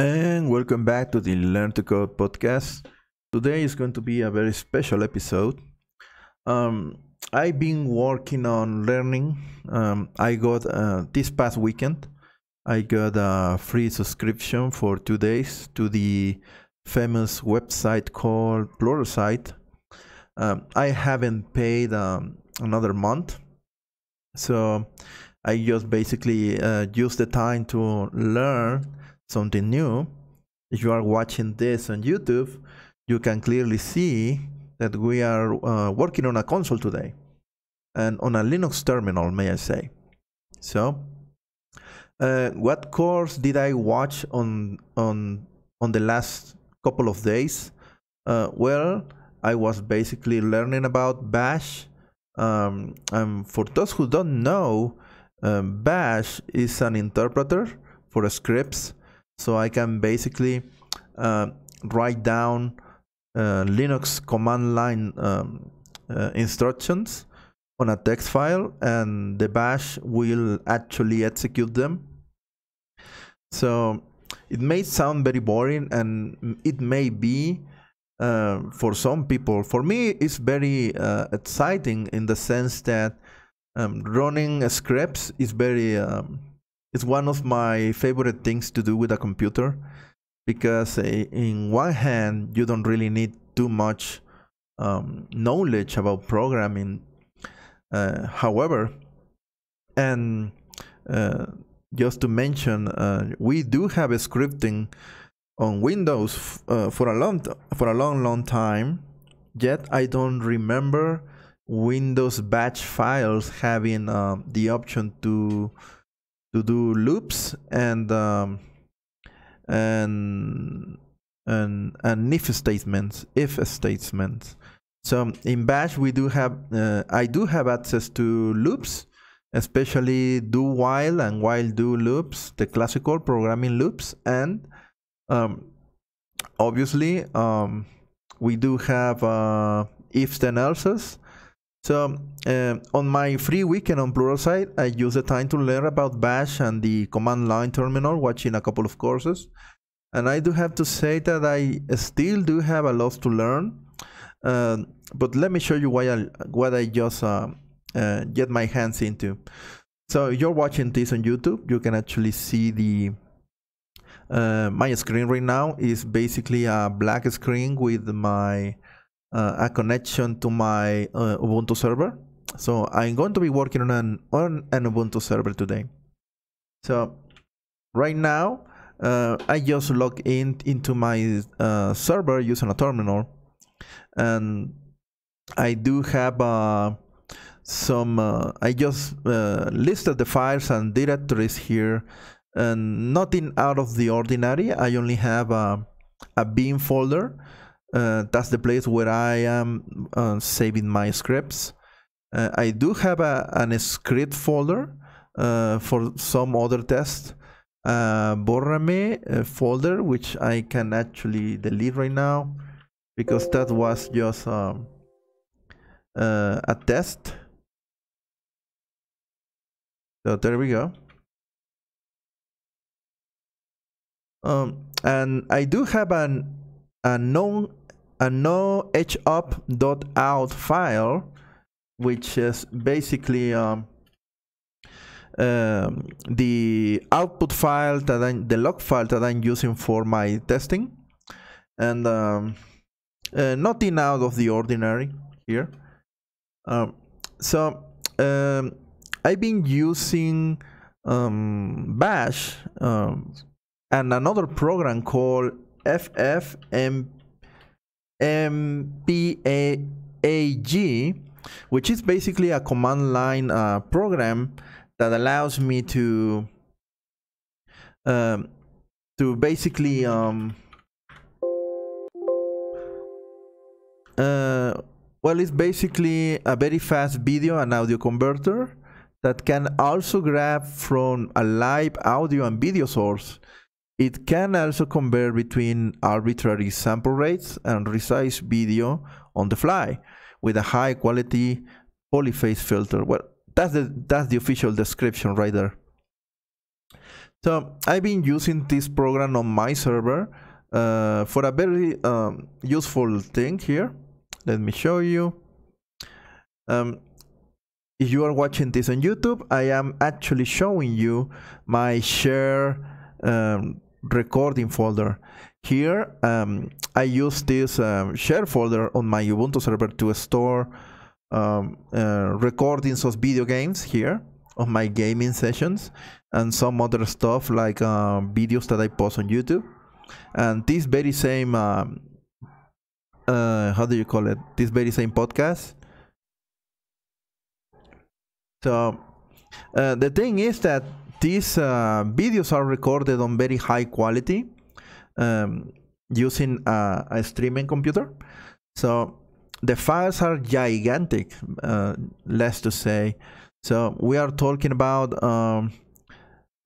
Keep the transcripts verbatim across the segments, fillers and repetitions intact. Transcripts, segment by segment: And welcome back to the Learn to Code podcast. Today is going to be a very special episode. Um, I've been working on learning. Um, I got, uh, this past weekend, I got a free subscription for two days to the famous website called Pluralsight. Um, I haven't paid um, another month. So I just basically uh, use the time to learn something new. If you are watching this on YouTube, you can clearly see that we are uh, working on a console today, and on a Linux terminal, may I say. So, uh, what course did I watch on on on the last couple of days? Uh, well, I was basically learning about Bash. Um, and for those who don't know, um, Bash is an interpreter for scripts. So I can basically uh, write down uh, Linux command line um, uh, instructions on a text file, and the bash will actually execute them. So it may sound very boring, and it may be uh, for some people. For me, it's very uh, exciting in the sense that um, running scripts is very... Um, It's one of my favorite things to do with a computer, because in one hand, you don't really need too much um, knowledge about programming. Uh, however, and uh, just to mention, uh, we do have a scripting on Windows uh, for a long, for a long, long time. Yet I don't remember Windows batch files having uh, the option to to do loops and um, and and and if statements, if statements. So in Bash we do have, uh, I do have access to loops, especially do while and while do loops, the classical programming loops, and um, obviously um, we do have uh, ifs and elses. So uh, on my free weekend on Pluralsight, I used the time to learn about Bash and the command line terminal, watching a couple of courses. And I do have to say that I still do have a lot to learn. Uh, but let me show you why I, what I just uh, uh, get my hands into. So you're watching this on YouTube. You can actually see the uh, my screen right now is basically a black screen with my... Uh, a connection to my uh, Ubuntu server. So I'm going to be working on an, on an Ubuntu server today. So right now, uh, I just log in into my uh, server using a terminal, and I do have uh, some, uh, I just uh, listed the files and directories here, and nothing out of the ordinary. I only have uh, a bin folder. Uh, that's the place where I am uh, saving my scripts. Uh, I do have a, an script folder uh, for some other tests. Uh, Borrame folder, which I can actually delete right now, because that was just um, uh, a test. So there we go. Um, and I do have an a known A nohup.out file, which is basically um, um, the output file that I'm, the log file that I'm using for my testing, and um, uh, nothing out of the ordinary here. Um, so um, I've been using um, Bash um, and another program called ffmpeg, M P A A G, which is basically a command line uh, program that allows me to um, to basically um, uh, well, it's basically a very fast video and audio converter that can also grab from a live audio and video source. It can also compare between arbitrary sample rates and resize video on the fly with a high quality polyphase filter. Well, that's the, that's the official description right there. So I've been using this program on my server uh, for a very um, useful thing here. Let me show you. Um, if you are watching this on YouTube, I am actually showing you my share um, recording folder. Here um, I use this um, share folder on my Ubuntu server to store um, uh, recordings of video games here, of my gaming sessions, and some other stuff like uh, videos that I post on YouTube. And this very same, um, uh, how do you call it? This very same podcast. So uh, the thing is that these uh, videos are recorded on very high quality um, using a, a streaming computer. So the files are gigantic, uh, less to say. So we are talking about um,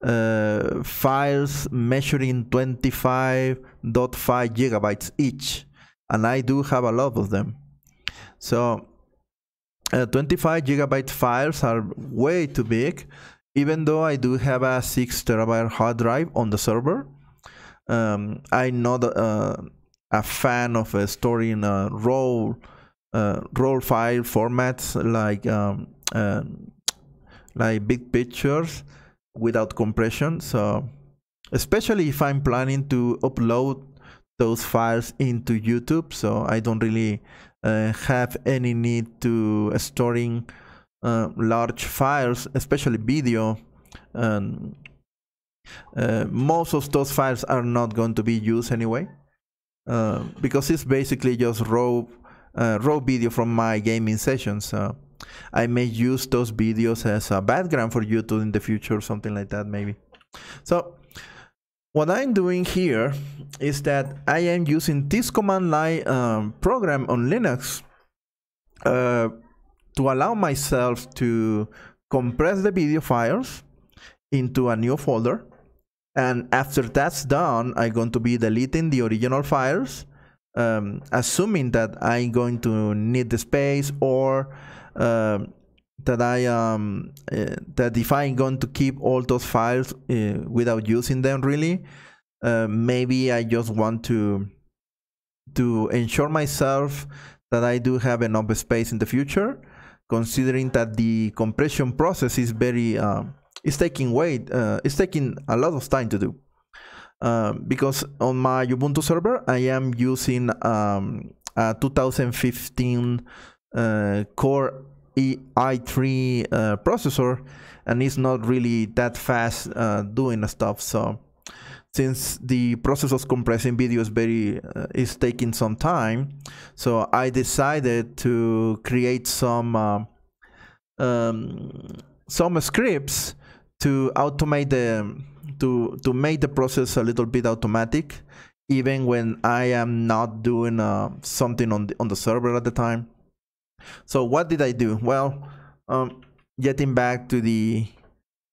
uh, files measuring twenty-five point five gigabytes each, and I do have a lot of them. So uh, twenty-five gigabyte files are way too big, even though I do have a six terabyte hard drive on the server. Um, I'm not uh, a fan of uh, storing uh, raw, uh, raw file formats like um, uh, like big pictures without compression. So especially if I'm planning to upload those files into YouTube, so I don't really uh, have any need to uh, storing uh, large files, especially video. Um, uh, most of those files are not going to be used anyway, uh, because it's basically just raw uh, raw video from my gaming sessions. So I may use those videos as a background for YouTube in the future, something like that maybe. So what I'm doing here is that I am using this command line um, program on Linux uh, to allow myself to compress the video files into a new folder. And after that's done, I'm going to be deleting the original files, um, assuming that I'm going to need the space, or Uh, that I um uh, that if I'm going to keep all those files uh, without using them really, uh, maybe I just want to to ensure myself that I do have enough space in the future, considering that the compression process is very um, it's taking weight uh, it's taking a lot of time to do, uh, because on my Ubuntu server I am using um, a two thousand fifteen Uh, core i three uh, processor, and it's not really that fast uh, doing stuff. So since the process of compressing video is very uh, is taking some time, so I decided to create some uh, um, some scripts to automate the to to make the process a little bit automatic, even when I am not doing uh, something on the, on the server at the time. So what did I do? Well, um, getting back to the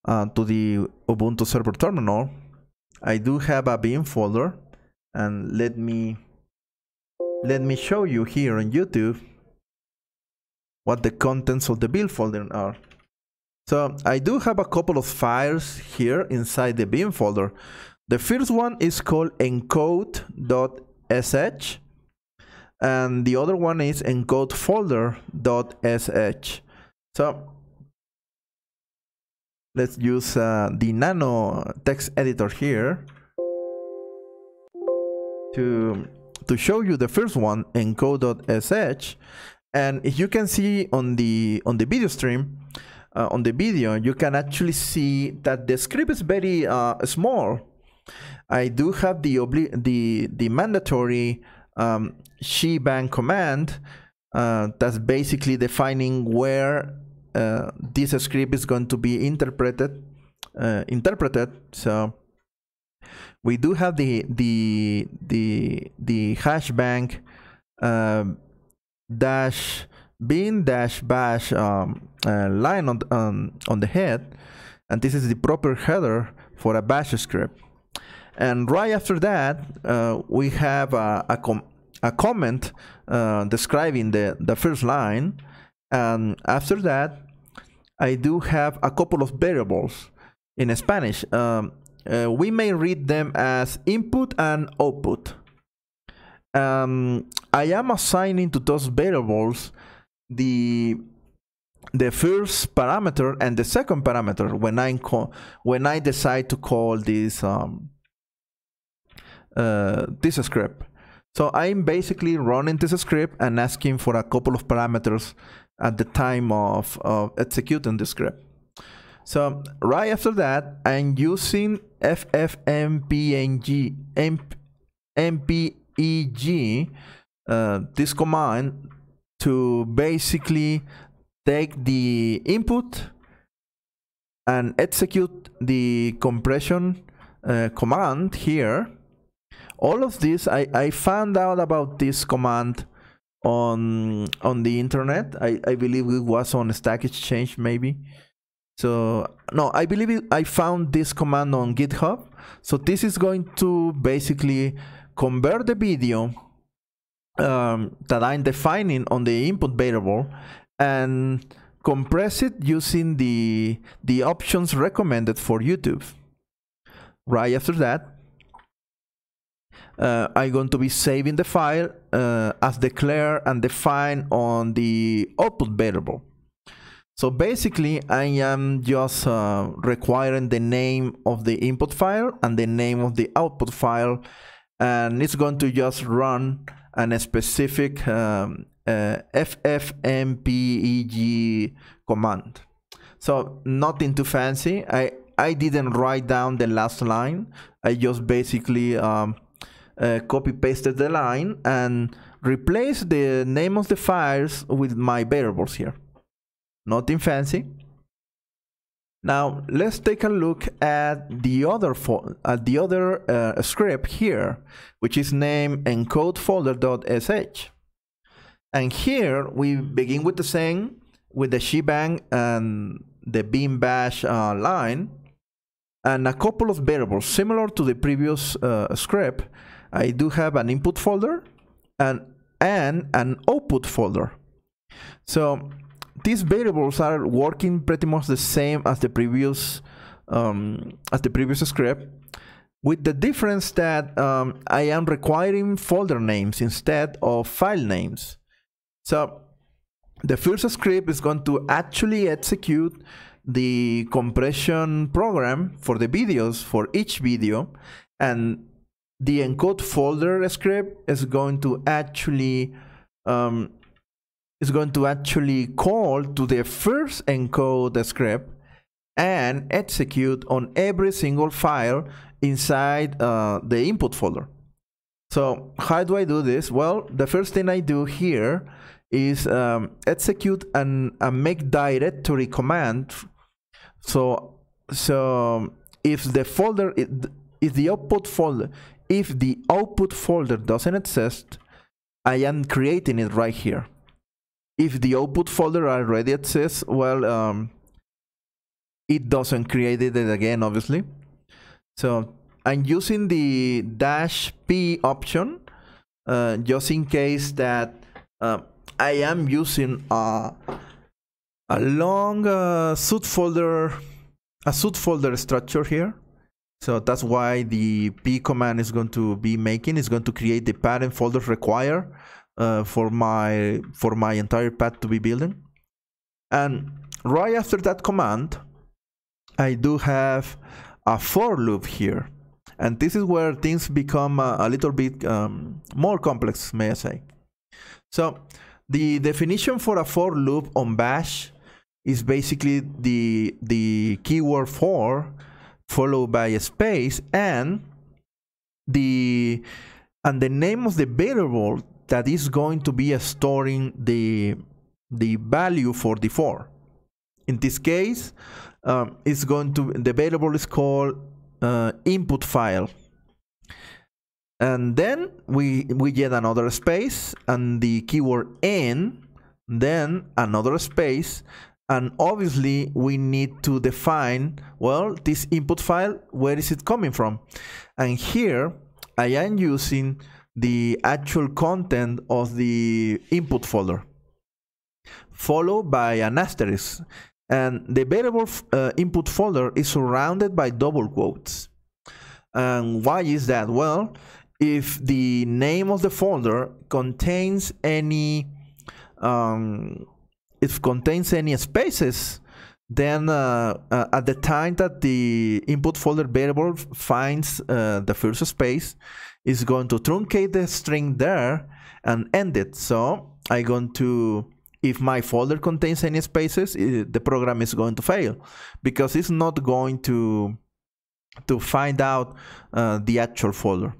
uh, to the Ubuntu server terminal, I do have a bin folder, and let me let me show you here on YouTube what the contents of the bin folder are. So I do have a couple of files here inside the bin folder. The first one is called encode dot s h. And the other one is encode folder dot s h. So let's use uh, the Nano text editor here to, to show you the first one, encode dot s h. And if you can see on the, on the video stream, uh, on the video, you can actually see that the script is very uh, small. I do have the, obli the, the mandatory Um, shebang command uh, that's basically defining where uh, this script is going to be interpreted. Uh, interpreted. So we do have the the the the hashbang uh, dash bin dash bash um, uh, line on um, on the head, and this is the proper header for a bash script. And right after that, uh, we have a, a, com a comment uh, describing the, the first line. And after that, I do have a couple of variables in Spanish. Um, Uh, we may read them as input and output. Um, I am assigning to those variables the the first parameter and the second parameter when I when I decide to call this um, uh, this script. So I'm basically running this script and asking for a couple of parameters at the time of, of executing the script. So right after that, I'm using ffmpeg mpeg uh, this command to basically take the input and execute the compression uh, command here. All of this, I, I found out about this command on on the internet. I, I believe it was on Stack Exchange maybe. So no, I believe it, I found this command on GitHub. So this is going to basically convert the video um, that I'm defining on the input variable and compress it using the the options recommended for YouTube. Right after that, Uh, I'm going to be saving the file uh, as declared and defined on the output variable. So basically, I am just uh, requiring the name of the input file and the name of the output file, and it's going to just run a specific um, uh, ffmpeg command. So nothing too fancy. I, I didn't write down the last line. I just basically um, Uh, copy pasted the line and replace the name of the files with my variables here. Nothing fancy. Now let's take a look at the other at the other uh, script here, which is named encodefolder.sh. And here we begin with the same, with the shebang and the bin bash uh, line, and a couple of variables similar to the previous uh, script. I do have an input folder and, and an output folder. So these variables are working pretty much the same as the previous um, as the previous script, with the difference that um, I am requiring folder names instead of file names. So the first script is going to actually execute the compression program for the videos for each video, and the encode folder script is going to actually um, is going to actually call to the first encode script and execute on every single file inside uh, the input folder. So how do I do this? Well, the first thing I do here is um, execute an, a make directory command. So so if the folder if the output folder If the output folder doesn't exist, I am creating it right here. If the output folder already exists, well, um, it doesn't create it again, obviously. So I'm using the dash P option uh, just in case that uh, I am using a, a long uh, subfolder, a subfolder structure here. So that's why the P command is going to be making, is going to create the parent folder required uh, for my for my entire path to be building. And right after that command, I do have a for loop here, and this is where things become a, a little bit um, more complex, may I say. So the definition for a for loop on Bash is basically the the keyword for, followed by a space, and the and the name of the variable that is going to be storing the the value for the for. In this case, um, it's going to the variable is called uh, input file, and then we we get another space and the keyword n, then another space. And obviously, we need to define, well, this input file, where is it coming from? And here, I am using the actual content of the input folder, followed by an asterisk. And the variable uh, input folder is surrounded by double quotes. And why is that? Well, if the name of the folder contains any um, if contains any spaces, then uh, uh, at the time that the input folder variable finds uh, the first space, it's going to truncate the string there and end it. So I'm going to, if my folder contains any spaces, it, the program is going to fail, because it's not going to to find out uh, the actual folder.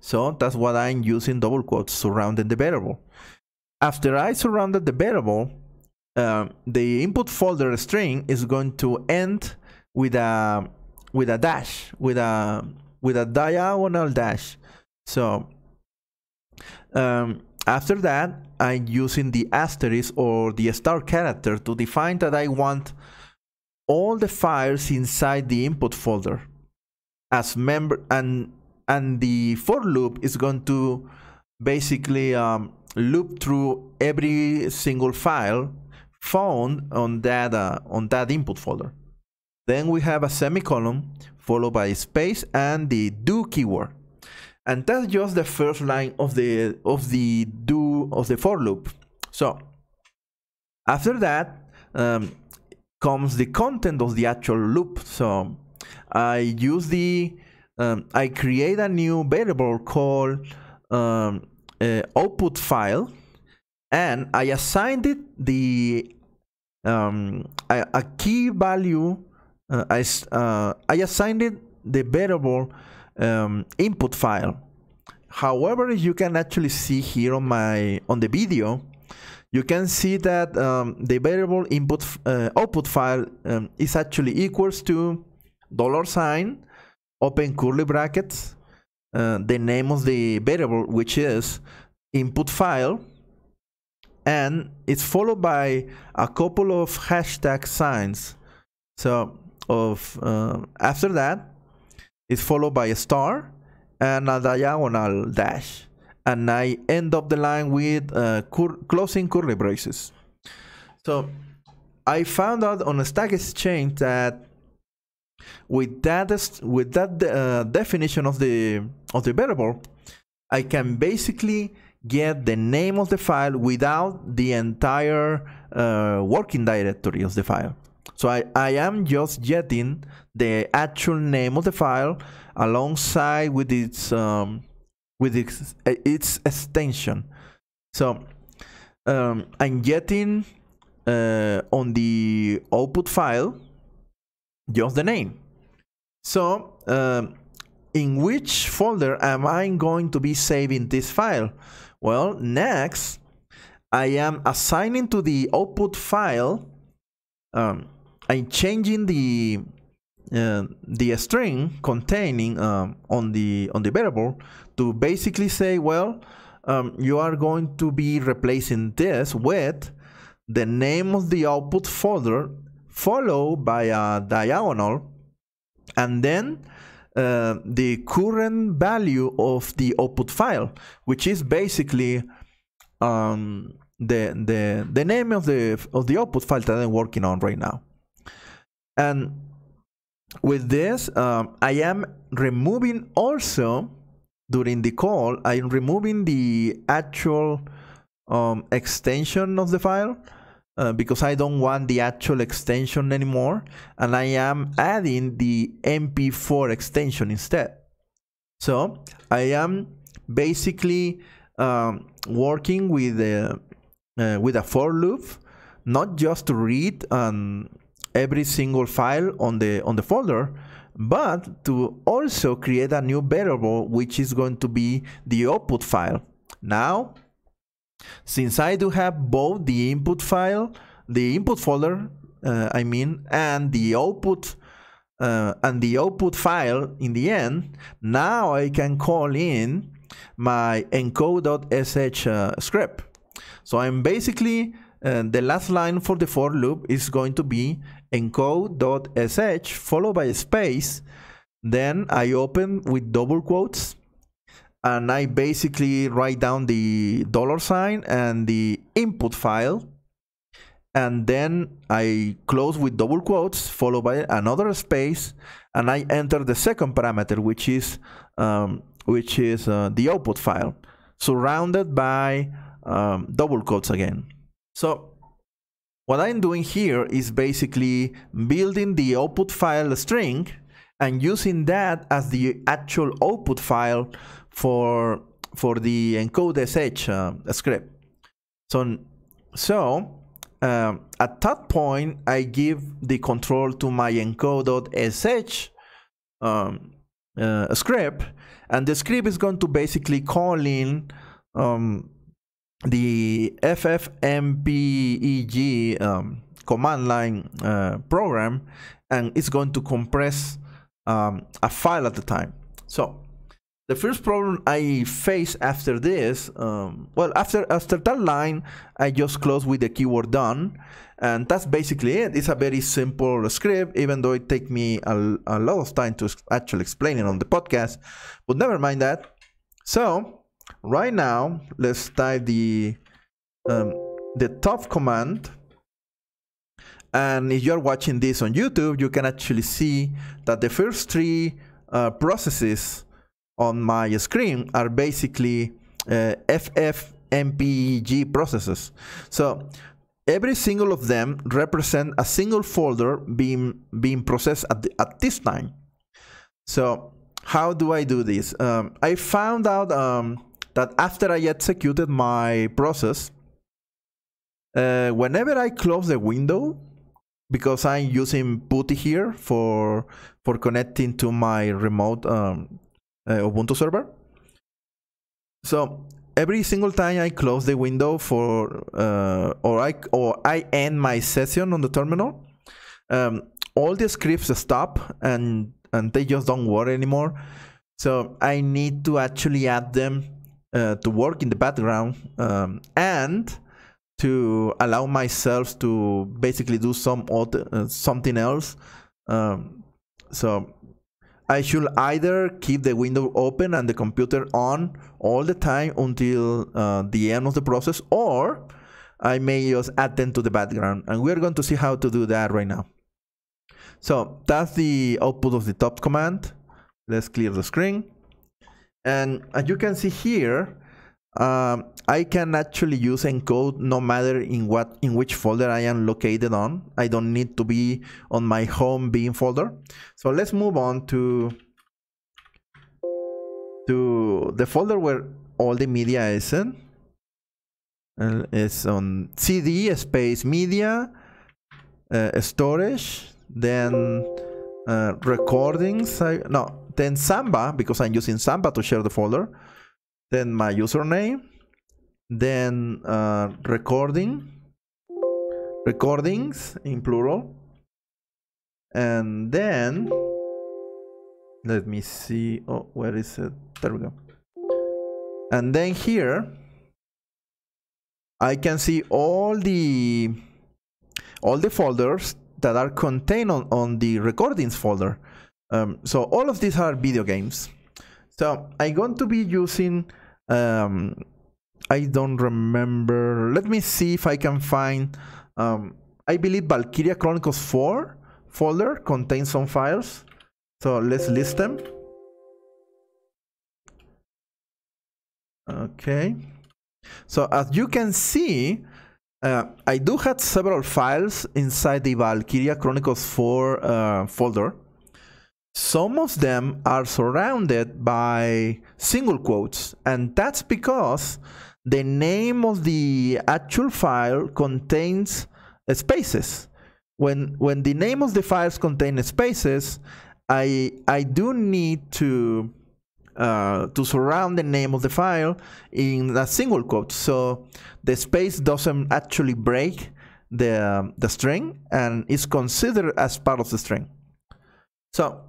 So that's what I'm using double quotes, surrounding the variable. After I surrounded the variable, Uh, the input folder string is going to end with a with a dash, with a with a diagonal dash. So um, after that, I'm using the asterisk or the star character to define that I want all the files inside the input folder as member, and and the for loop is going to basically um, loop through every single file found on that uh, on that input folder. Then we have a semicolon followed by a space and the do keyword, and that's just the first line of the of the do of the for loop. So after that um, comes the content of the actual loop. So I use the um, I create a new variable called um, uh, output file. And I assigned it the um, a, a key value. Uh, I, uh, I assigned it the variable um, input file. However, you can actually see here on my on the video, you can see that um, the variable input uh, output file um, is actually equals to dollar sign open curly brackets uh, the name of the variable, which is input file. And it's followed by a couple of hashtag signs. So of uh, after that, it's followed by a star and a diagonal dash. And I end up the line with uh, cur closing curly braces. So I found out on a Stack Exchange that with that with that uh, definition of the of the variable, I can basically get the name of the file without the entire uh, working directory of the file. So I, I am just getting the actual name of the file alongside with its um, with its, its extension. So um, I'm getting uh, on the output file just the name. So um, in which folder am I going to be saving this file? Well, next, I am assigning to the output file, um, I'm changing the uh, the string containing um, on the on the variable to basically say, well, um, you are going to be replacing this with the name of the output folder followed by a diagonal, and then Uh, the current value of the output file, which is basically um, the the the name of the of the output file that I'm working on right now. And with this, um, I am removing also during the call. I'm removing the actual um, extension of the file uh, because I don't want the actual extension anymore, and I am adding the M P four extension instead. So I am basically um, working with a, uh, with a for loop, not just to read um, every single file on the on the folder, but to also create a new variable which is going to be the output file. Now, since I do have both the input file, the input folder, uh, I mean, and the output uh, and the output file in the end, now I can call in my encode.sh uh, script. So I'm basically uh, the last line for the for loop is going to be encode.sh followed by a space. Then I open with double quotes, and I basically write down the dollar sign and the input file, and then I close with double quotes followed by another space, and I enter the second parameter, which is um, which is uh, the output file surrounded by um, double quotes again. So what I'm doing here is basically building the output file string and using that as the actual output file for for the encode.sh uh, script. So so. Um, at that point, I give the control to my encode.sh um, uh, script, and the script is going to basically call in um, the ffmpeg um, command line uh, program, and it's going to compress um, a file at a time. So the first problem I face after this, um, well, after after that line, I just close with the keyword done, and that's basically it. It's a very simple script, even though it takes me a, a lot of time to actually explain it on the podcast, but never mind that. So right now, let's type the um, the top command. And if you're watching this on YouTube, you can actually see that the first three uh, processes on my screen are basically uh, ffmpeg processes. So every single of them represent a single folder being being processed at, the, at this time. So how do I do this? Um, I found out um, that after I executed my process, uh, whenever I close the window, because I'm using PuTTY here for for connecting to my remote um, Uh, Ubuntu server. So every single time I close the window for uh, or I or I end my session on the terminal, um, all the scripts stop and and they just don't work anymore. So I need to actually add them uh, to work in the background um, and to allow myself to basically do some other, uh, something else. Um, so. I should either keep the window open and the computer on all the time until uh, the end of the process, or I may just add them to the background. And we're going to see how to do that right now. So that's the output of the top command. Let's clear the screen. And as you can see here, um, I can actually use encode no matter in, what, in which folder I am located on. I don't need to be on my home bean folder. So let's move on to, to the folder where all the media is in. Uh, it's on cd space media, uh, storage, then uh, recordings, I, no, then Samba, because I'm using Samba to share the folder, then my username, then uh, recording, recordings in plural, and then let me see, oh, where is it? There we go. And then here I can see all the all the folders that are contained on, on the recordings folder. Um, so all of these are video games. So I'm going to be using um, I don't remember. Let me see if I can find, um, I believe Valkyria Chronicles four folder contains some files. So let's list them. Okay. So as you can see, uh, I do have several files inside the Valkyria Chronicles four uh, folder. Some of them are surrounded by single quotes, and that's because the name of the actual file contains spaces. When when the name of the files contain spaces, I I do need to uh, to surround the name of the file in a single quote, so the space doesn't actually break the the string and is considered as part of the string. So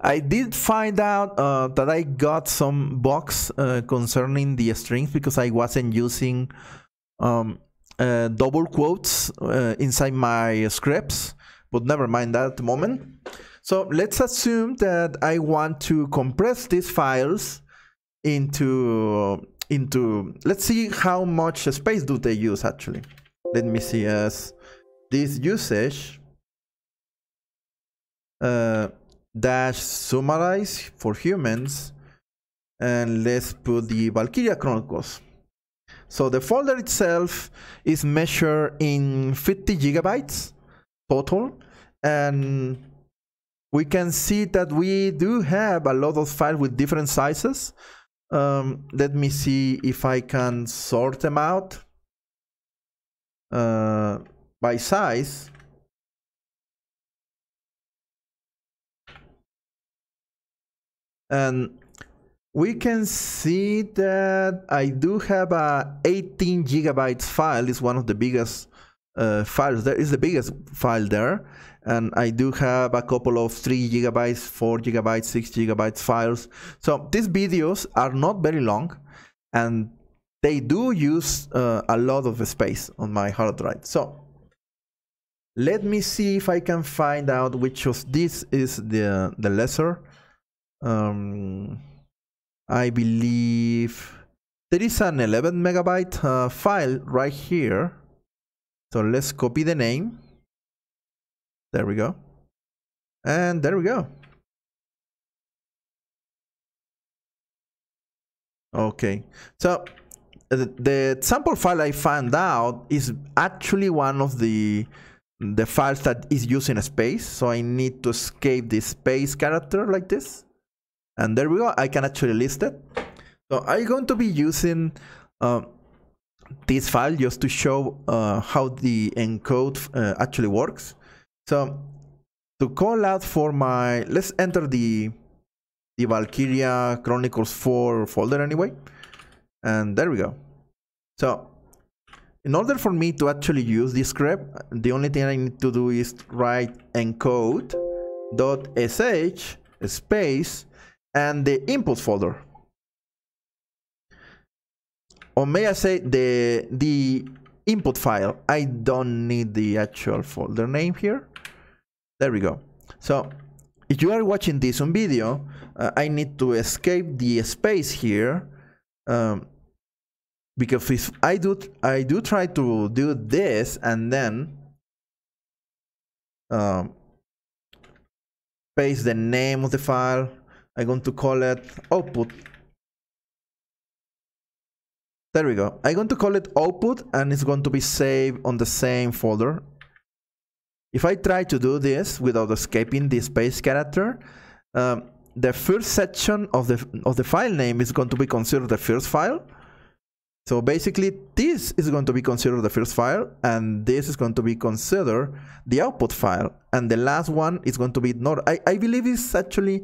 I did find out uh, that I got some bugs uh, concerning the strings because I wasn't using um, uh, double quotes uh, inside my scripts, but never mind that at the moment. So let's assume that I want to compress these files into, into let's see how much space do they use actually. let me see as this usage uh, dash summarize for humans, and let's put the Valkyria Chronicles. So the folder itself is measured in fifty gigabytes total, and we can see that we do have a lot of files with different sizes. Um, let me see if I can sort them out uh, by size. And we can see that I do have a eighteen gigabytes file. It's one of the biggest uh, files. There is the biggest file there, and I do have a couple of three gigabytes, four gigabytes, six gigabytes files. So these videos are not very long, and they do use uh, a lot of space on my hard drive. So let me see if I can find out which of this is the the lesser. Um, I believe there is an eleven megabyte uh, file right here. So let's copy the name. There we go. And there we go. Okay. So the, the sample file I found out is actually one of the the files that is using a space. So I need to escape the space character like this. And there we go, I can actually list it. So I'm going to be using uh, this file just to show uh, how the encode uh, actually works. So to call out for my, let's enter the, the Valkyria Chronicles four folder anyway. And there we go. So in order for me to actually use this script, the only thing I need to do is write encode.sh space and the input folder, or may I say the the input file. I don't need the actual folder name here. There we go. So if you are watching this on video, uh, I need to escape the space here, um, because if I do I do try to do this and then um, paste the name of the file, I'm going to call it output. There we go. I'm going to call it output, and it's going to be saved on the same folder. If I try to do this without escaping the space character, um, the first section of the of the file name is going to be considered the first file. So basically, this is going to be considered the first file, and this is going to be considered the output file, and the last one is going to be ignored. I I believe it's actually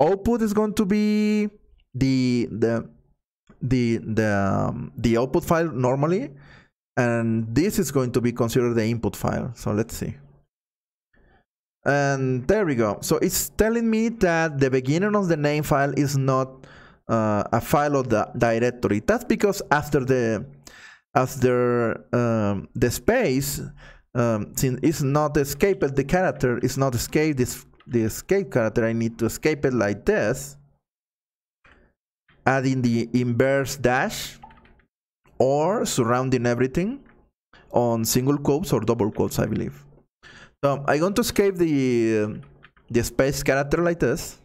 output is going to be the the the the, um, the output file normally, and this is going to be considered the input file. So let's see, and there we go. So it's telling me that the beginning of the name file is not uh, a file of the directory. That's because after the after um, the space, um, since it's not escaped, the character is not escaped. This the escape character, I need to escape it like this, adding the inverse dash or surrounding everything on single quotes or double quotes, I believe. So I'm going to escape the uh, the space character like this,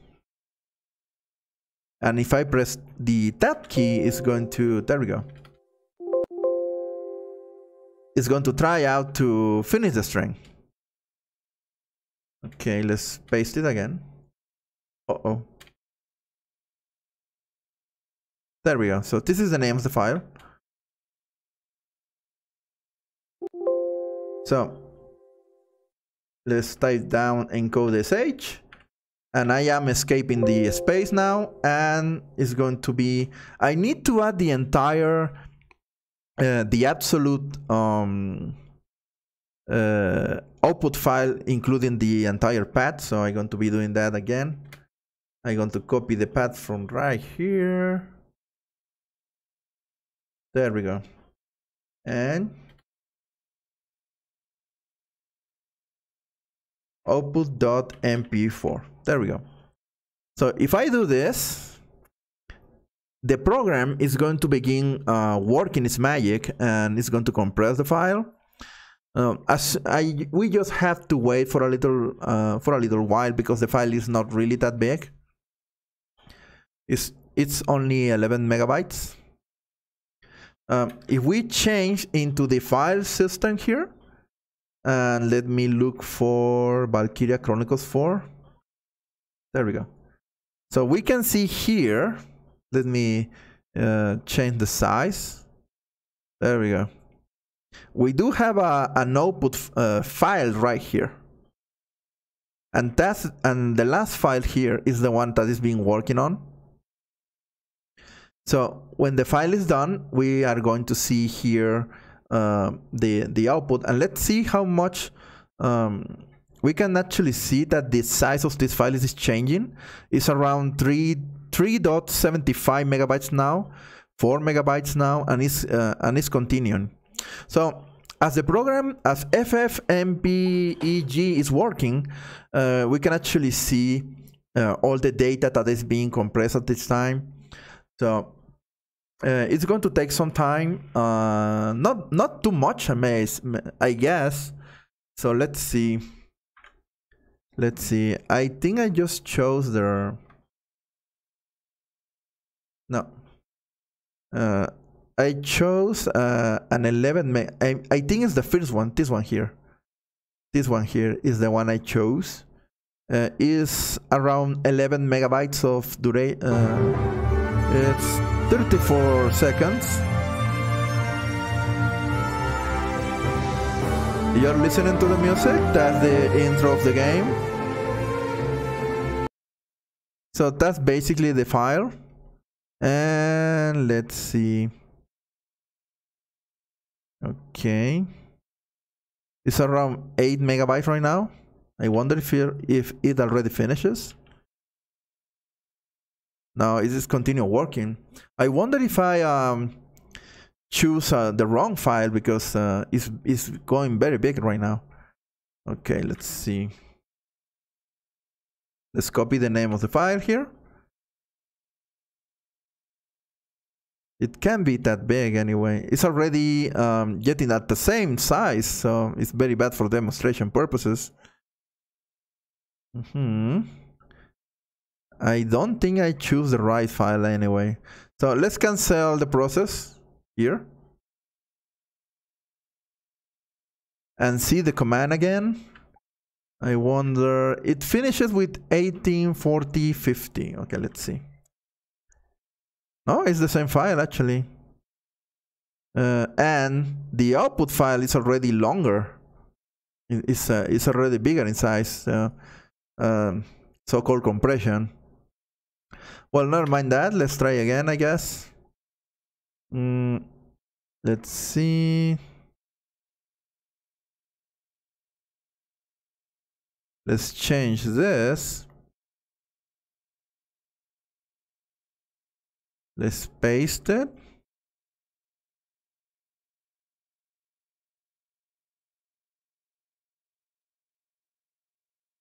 and if I press the tab key, it's going to, there we go, it's going to try out to finish the string. Okay, let's paste it again. Uh-oh. There we go. So this is the name of the file. So let's type down encode.sh, and I am escaping the space now, and it's going to be, I need to add the entire, uh, the absolute, um, uh, output file, including the entire path. So I'm going to be doing that again. I'm going to copy the path from right here. There we go. And output.m p four. There we go. So if I do this, the program is going to begin uh, working its magic, and it's going to compress the file. Um, as I, we just have to wait for a little uh, for a little while because the file is not really that big. It's it's only eleven megabytes. Um, if we change into the file system here, and let me look for Valkyria Chronicles four. There we go. So we can see here. Let me uh, change the size. There we go. We do have a, an output uh, file right here, and that's and the last file here is the one that is being working on. So when the file is done, we are going to see here uh, the the output, and let's see how much um, we can actually see that the size of this file is changing. It's around three three dot seventy five megabytes now, four megabytes now, and it's uh, and it's continuing. So as the program, as ffmpeg is working, uh, we can actually see uh, all the data that is being compressed at this time. So uh, it's going to take some time, uh, not not too much, I guess. So let's see. Let's see. I think I just chose the no. Uh, I chose uh, an eleven meg. I, I think it's the first one, this one here. This one here is the one I chose. Uh, is around eleven megabytes of duration. Uh, it's thirty-four seconds. You're listening to the music. That's the intro of the game. So that's basically the file. And let's see. Okay, it's around eight megabytes right now. I wonder if it, if it already finishes. Now it just continue working. I wonder if I um, choose uh, the wrong file because uh, it's it's going very big right now. Okay, let's see. Let's copy the name of the file here. It can be that big anyway. It's already um, getting at the same size, so it's very bad for demonstration purposes. Mm-hmm. I don't think I choose the right file anyway. So let's cancel the process here. And see the command again. I wonder, it finishes with eighteen forty fifty. Okay, let's see. Oh, it's the same file actually, uh, and the output file is already longer. It's uh, it's already bigger in size. Uh, um, so-called compression. Well, never mind that. Let's try again, I guess. Mm, let's see. Let's change this. Let's paste it.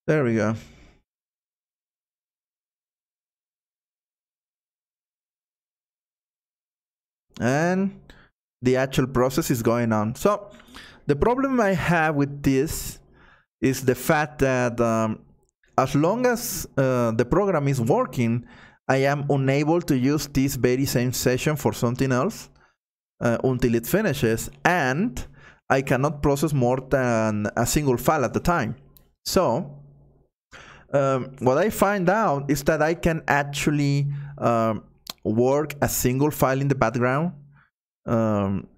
There we go. And the actual process is going on. So the problem I have with this is the fact that um, as long as uh, the program is working, I am unable to use this very same session for something else uh, until it finishes, and I cannot process more than a single file at a time. So um, what I find out is that I can actually um, work a single file in the background um,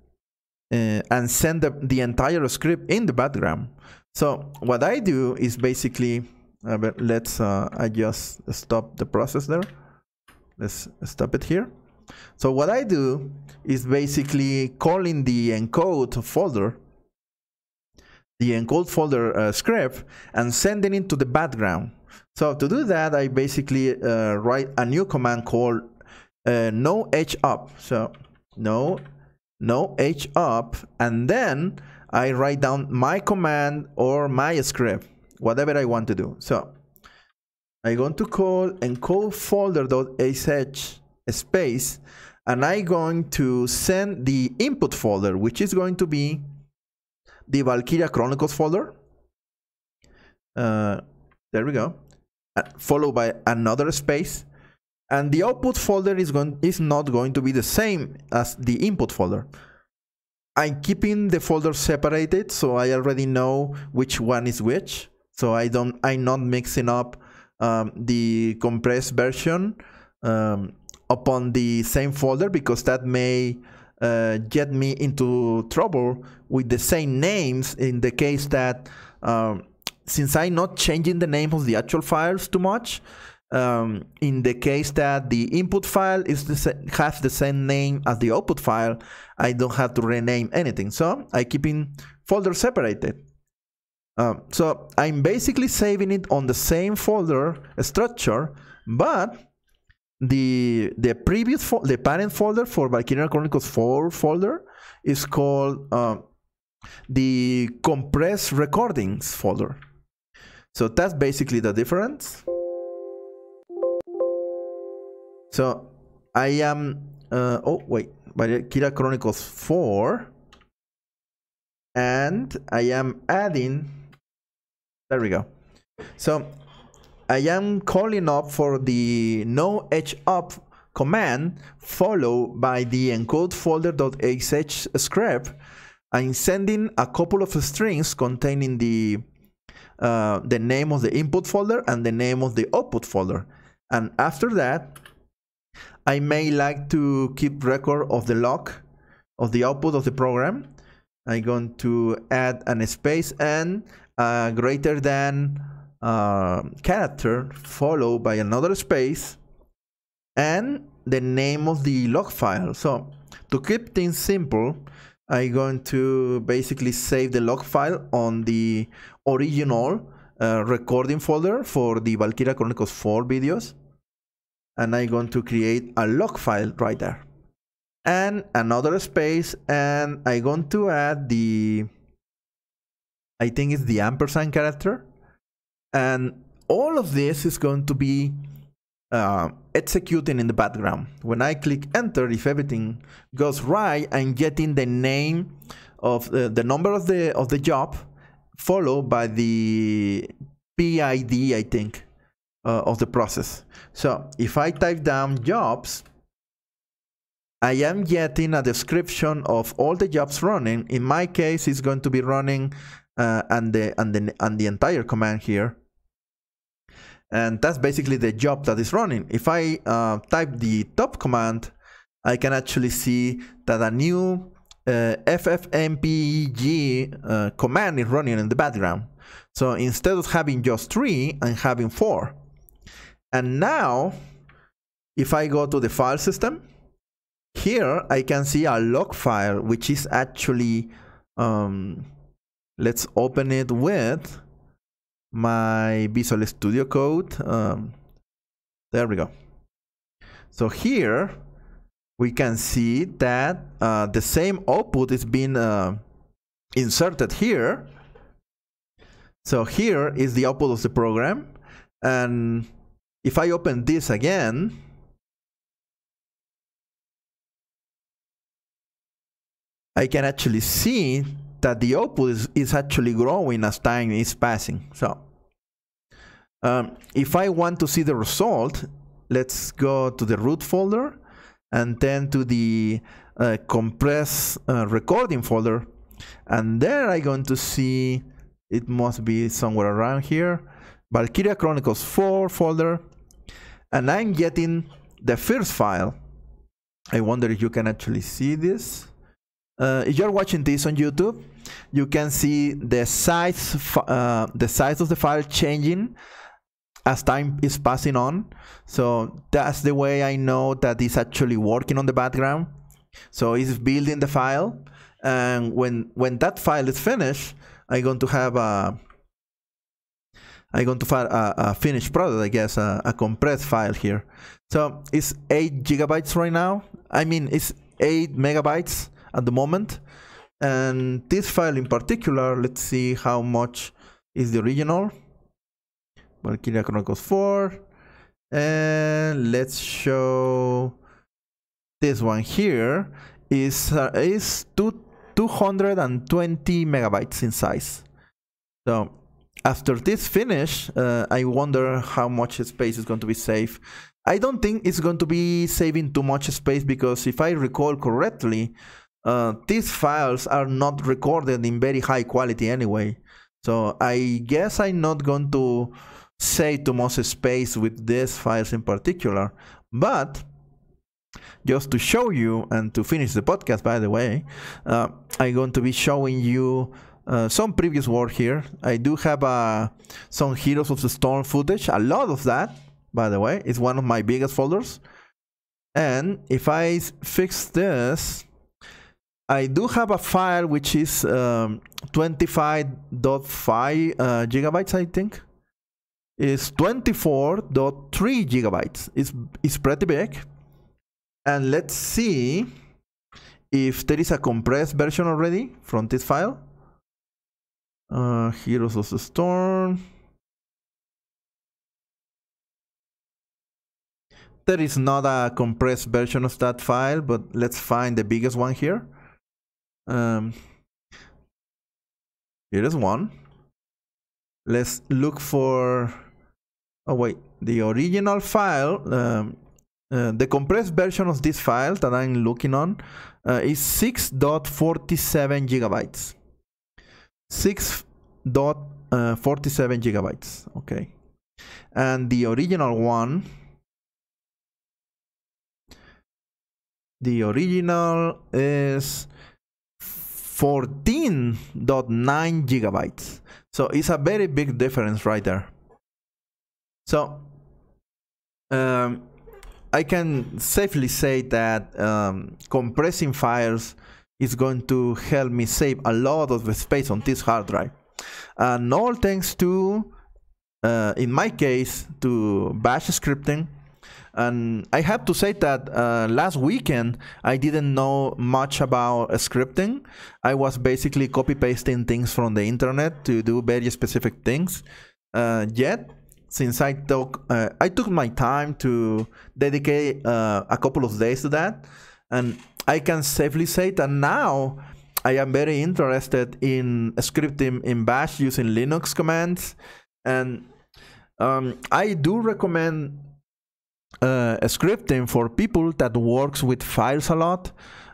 uh, and send the, the entire script in the background. So what I do is basically, uh, but let's uh, I just stop the process there. Let's stop it here. So what I do is basically calling the encode folder, the encode folder uh, script, and sending it to the background. So to do that, I basically uh, write a new command called uh, nohup. So no, nohup, and then I write down my command or my script, whatever I want to do. So I'm going to call encode folder.sh space, and I'm going to send the input folder, which is going to be the Valkyria Chronicles folder. Uh, there we go. Uh, followed by another space. And the output folder is going is not going to be the same as the input folder. I'm keeping the folders separated, so I already know which one is which. So I don't I'm not mixing up um, the compressed version um, upon the same folder, because that may uh, get me into trouble with the same names in the case that um, since I'm not changing the name of the actual files too much. Um, in the case that the input file is the has the same name as the output file, I don't have to rename anything. So I keep in folders separated. Um, so I'm basically saving it on the same folder structure, but the the previous fo the parent folder for Valkyria Chronicles four folder is called uh, the compressed recordings folder. So that's basically the difference. So I am, uh, oh wait, Valkyria Chronicles four, and I am adding, there we go. So I am calling up for the nohup command followed by the encode folder.sh script. I'm sending a couple of strings containing the, uh, the name of the input folder and the name of the output folder. And after that, I may like to keep record of the log of the output of the program. I'm going to add an space and a greater than uh, character followed by another space and the name of the log file. So to keep things simple, I'm going to basically save the log file on the original uh, recording folder for the Valkyria Chronicles four videos. And I'm going to create a log file right there. And another space, and I'm going to add the, I think it's the ampersand character. And all of this is going to be uh, executing in the background. When I click enter, if everything goes right, I'm getting the name of the, the number of the, of the job, followed by the P I D, I think. Uh, of the process. So if I type down jobs, I am getting a description of all the jobs running. In my case, it's going to be running uh, and, the, and, the, and the entire command here. And that's basically the job that is running. If I uh, type the top command, I can actually see that a new uh, ffmpeg uh, command is running in the background. So instead of having just three, I'm having four. And now, if I go to the file system, here I can see a log file, which is actually, um, let's open it with my Visual Studio Code. Um, there we go. So here we can see that uh, the same output is being uh, inserted here. So here is the output of the program. And if I open this again, I can actually see that the output is, is actually growing as time is passing. So um, if I want to see the result, let's go to the root folder and then to the uh, compressed uh, recording folder. And there I'm going to see, it must be somewhere around here, Valkyria Chronicles four folder, and I'm getting the first file. I wonder if you can actually see this. Uh, if you're watching this on YouTube, you can see the size, uh, the size of the file changing as time is passing on. So that's the way I know that it's actually working on the background. So it's building the file, and when when that file is finished, I'm going to have a. I'm going to file a, a finished product, I guess, a, a compressed file here. So it's eight gigabytes right now. I mean, it's eight megabytes at the moment. And this file in particular, let's see how much is the original. Valkyria Chronicles four. And let's show this one here. Is uh, is two two hundred twenty megabytes in size. So after this finish, uh, I wonder how much space is going to be saved. I don't think it's going to be saving too much space, because if I recall correctly, uh, these files are not recorded in very high quality anyway. So I guess I'm not going to save too much space with these files in particular. But just to show you and to finish the podcast, by the way, uh, I'm going to be showing you Uh, some previous work here. I do have uh, some Heroes of the Storm footage, a lot of that, by the way. It's one of my biggest folders. And if I fix this, I do have a file which is um, twenty-five point five uh, gigabytes, I think. It's twenty-four point three gigabytes. It's, it's pretty big. And let's see if there is a compressed version already from this file. Uh, Heroes of the Storm. There is not a compressed version of that file, but let's find the biggest one here. Um, here is one. Let's look for... Oh wait, the original file, um, uh, the compressed version of this file that I'm looking on uh, is six point four seven gigabytes. six point four seven gigabytes, okay. And the original one, the original is fourteen point nine gigabytes. So it's a very big difference right there. So um, I can safely say that um, compressing files is going to help me save a lot of space on this hard drive. And all thanks to, uh, in my case, to Bash scripting. And I have to say that uh, last weekend, I didn't know much about uh, scripting. I was basically copy-pasting things from the internet to do very specific things. Uh, yet, since I took, uh, I took my time to dedicate uh, a couple of days to that, and I can safely say that now I am very interested in scripting in Bash using Linux commands. And um, I do recommend uh, scripting for people that works with files a lot.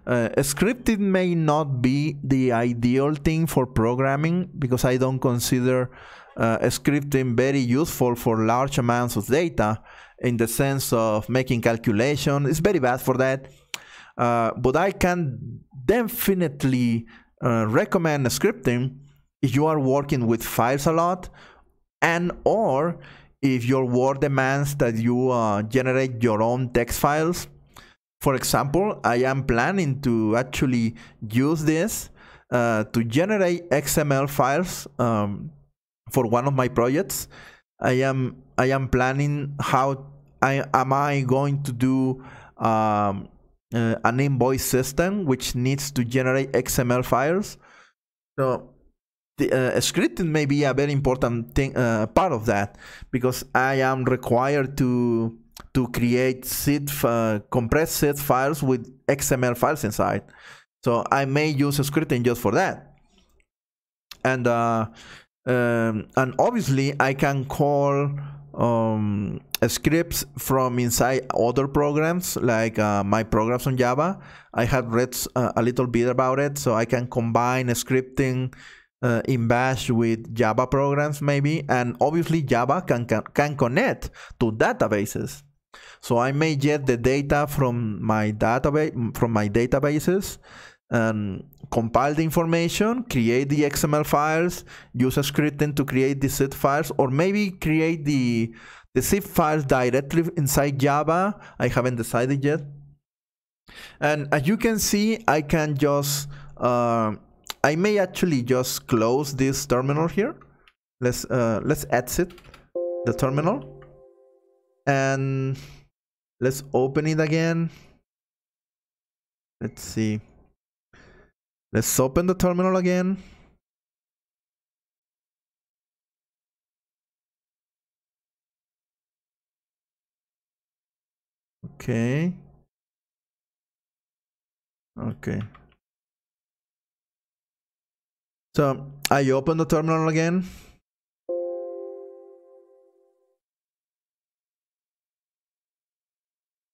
Uh, scripting may not be the ideal thing for programming, because I don't consider uh, scripting very useful for large amounts of data in the sense of making calculations. It's very bad for that. Uh, but I can definitely uh, recommend scripting if you are working with files a lot, and or if your work demands that you uh, generate your own text files. For example, I am planning to actually use this uh, to generate X M L files um, for one of my projects. I am, I am planning how I, am I going to do... Um, Uh, an invoice system which needs to generate X M L files. So the uh, scripting may be a very important thing, uh, part of that, because I am required to to create zip, uh, compressed zip files with X M L files inside. So I may use scripting just for that. And uh, um, and obviously I can call um scripts from inside other programs, like uh, my programs on Java. I have read uh, a little bit about it, so I can combine scripting uh, in Bash with Java programs maybe, and obviously Java can, can, can connect to databases. So I may get the data from my database, from my databases, and compile the information, create the X M L files, use a scripting to create the zip files, or maybe create the the zip files directly inside Java. I haven't decided yet. And as you can see, I can just, uh, I may actually just close this terminal here. Let's uh, let's exit the terminal and let's open it again. Let's see. Let's open the terminal again. Okay. Okay. So I open the terminal again.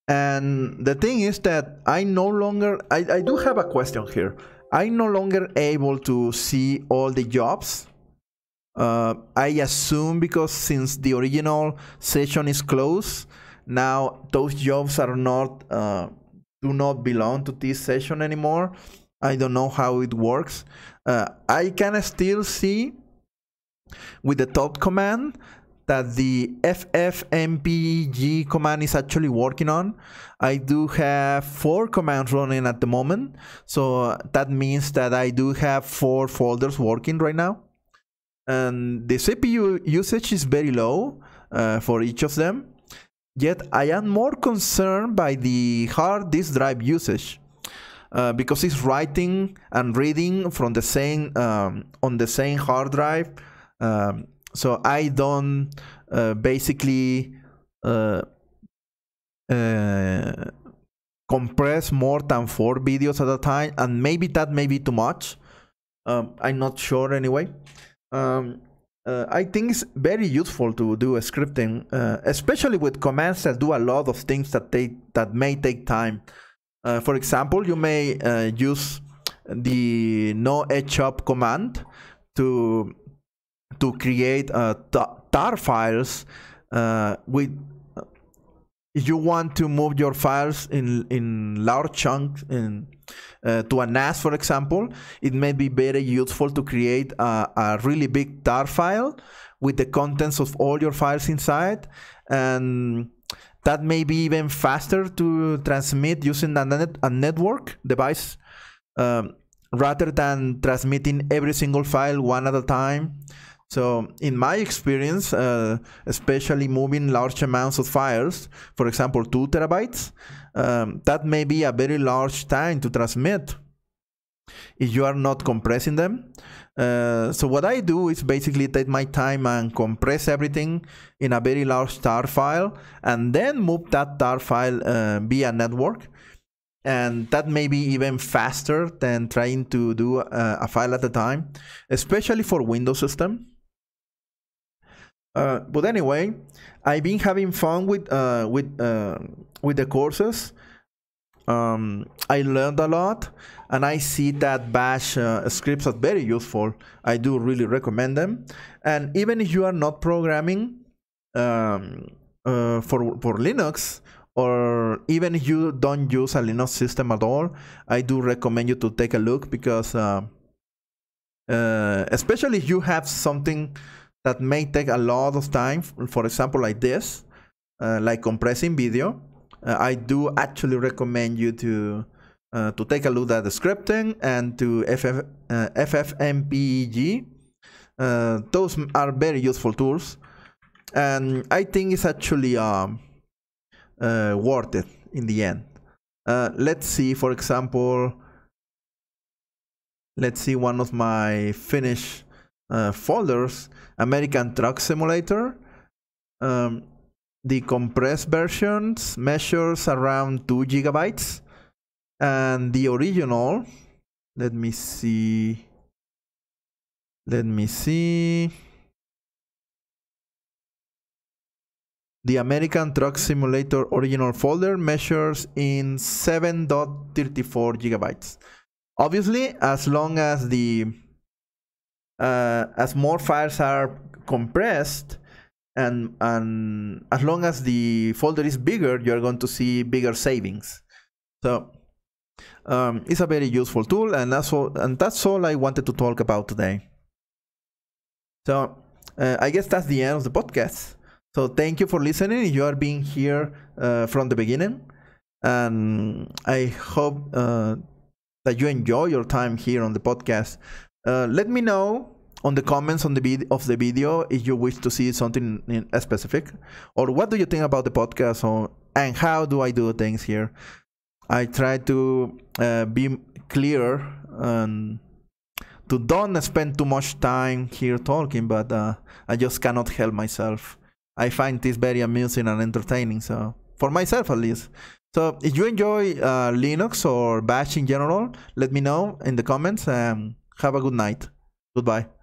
And the thing is that I no longer, I, I do have a question here. I'm no longer able to see all the jobs. Uh, I assume because since the original session is closed, now those jobs are not, uh, do not belong to this session anymore. I don't know how it works. Uh, I can still see with the top command that the ffmpeg command is actually working on. I do have four commands running at the moment. So that means that I do have four folders working right now. And the C P U usage is very low uh, for each of them. Yet I am more concerned by the hard disk drive usage uh, because it's writing and reading from the same um, on the same hard drive. Um, so I don't uh, basically uh, uh, compress more than four videos at a time, and maybe that may be too much. Um, I'm not sure anyway. Um, Uh, I think it's very useful to do a scripting, uh, especially with commands that do a lot of things that take, that may take time. Uh, for example, you may uh, use the nohup command to to create uh, tar files. Uh, with if you want to move your files in in large chunks in Uh, to a N A S, for example, it may be very useful to create a, a really big tar file with the contents of all your files inside, and that may be even faster to transmit using a, net, a network device um, rather than transmitting every single file one at a time. So in my experience, uh, especially moving large amounts of files, for example, two terabytes, um, that may be a very large time to transmit if you are not compressing them. Uh, so what I do is basically take my time and compress everything in a very large tar file and then move that tar file uh, via network. And that may be even faster than trying to do a, a file at a time, especially for Windows system. Uh, but anyway, I've been having fun with uh, with uh, with the courses. Um, I learned a lot, and I see that Bash uh, scripts are very useful. I do really recommend them. And even if you are not programming um, uh, for for Linux, or even if you don't use a Linux system at all, I do recommend you to take a look because, uh, uh, especially if you have something that may take a lot of time, for example, like this, uh, like compressing video, uh, I do actually recommend you to uh, to take a look at the scripting and to F F, uh, ffmpeg. Uh, those are very useful tools, and I think it's actually um. Uh, worth it in the end. Uh, let's see, for example, let's see one of my finished uh, folders, American Truck Simulator. Um, the compressed versions measures around two gigabytes, and the original, let me see, let me see. The American Truck Simulator original folder measures in seven point three four gigabytes. Obviously, as long as the uh, as more files are compressed and and as long as the folder is bigger, you're going to see bigger savings. So um, it's a very useful tool, and that's all, and that's all I wanted to talk about today. So uh, I guess that's the end of the podcast. So thank you for listening. You are being here uh, from the beginning, and I hope uh, that you enjoy your time here on the podcast. Uh, let me know on the comments on the vid of the video if you wish to see something in specific, or what do you think about the podcast, or and how do I do things here. I try to uh, be clear and to don't spend too much time here talking, but uh, I just cannot help myself. I find this very amusing and entertaining, so for myself at least. So if you enjoy uh, Linux or Bash in general, let me know in the comments, and have a good night. Goodbye.